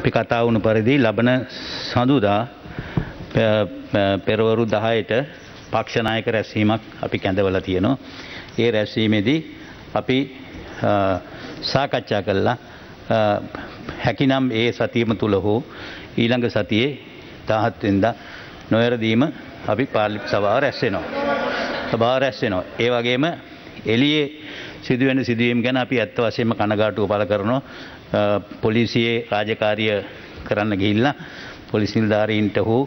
pikatau nuparidi labana sanduda perubaru dahayte pakshanaik resimak api kandewala tiyeno. E resimedi api sakatcha kalla hakinam e satiyama tula ho ilanga satiye tahat inda noyaradima api parli sabawa reseno. Sabawa reseno. E wagema eliye සිදුවෙන සිදුවීම් ගැන අපි ඇත්ත වශයෙන්ම කනගාටුව පළ කරනවා පොලිසියේ රාජකාරිය කරන්න ගිහිල්ලා පොලිස් නිලධාරීන්ට හෝ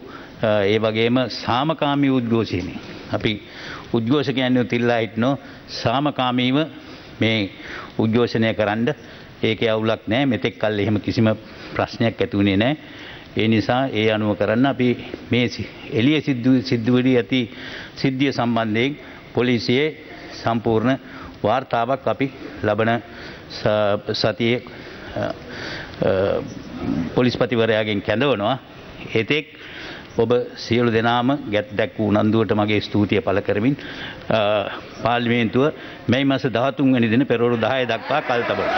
ඒ වගේම සාමකාමී උද්ඝෝෂණේ අපි උද්ඝෝෂකයන් උතිල්ලා හිටනෝ සාමකාමීව මේ උද්ඝෝෂණය කරන්න ඒකේ අවුලක් නැහැ මෙතෙක් කල් එහෙම කිසිම ප්‍රශ්නයක් ඇති වුණේ නැහැ ඒ නිසා ඒ අනුව කරන්න අපි මේ එළිය සිද්ධුවේදී ඇති සිද්ධිය සම්බන්ධයෙන් පොලිසියේ සම්පූර්ණ වාර්තාවක් අපි ලබන සතියේ පොලිස්පතිවරයාගෙන් කැඳවනවා එතෙක් ඔබ සියලු දෙනාම ගැත් දැක්වූ උනන්දුවට මගේ ස්තුතිය පළ කරමින් පාර්ලිමේන්තුව මේ මාස 13 වෙනි දින පෙරවරු 10 දක්වා කල්තබනවා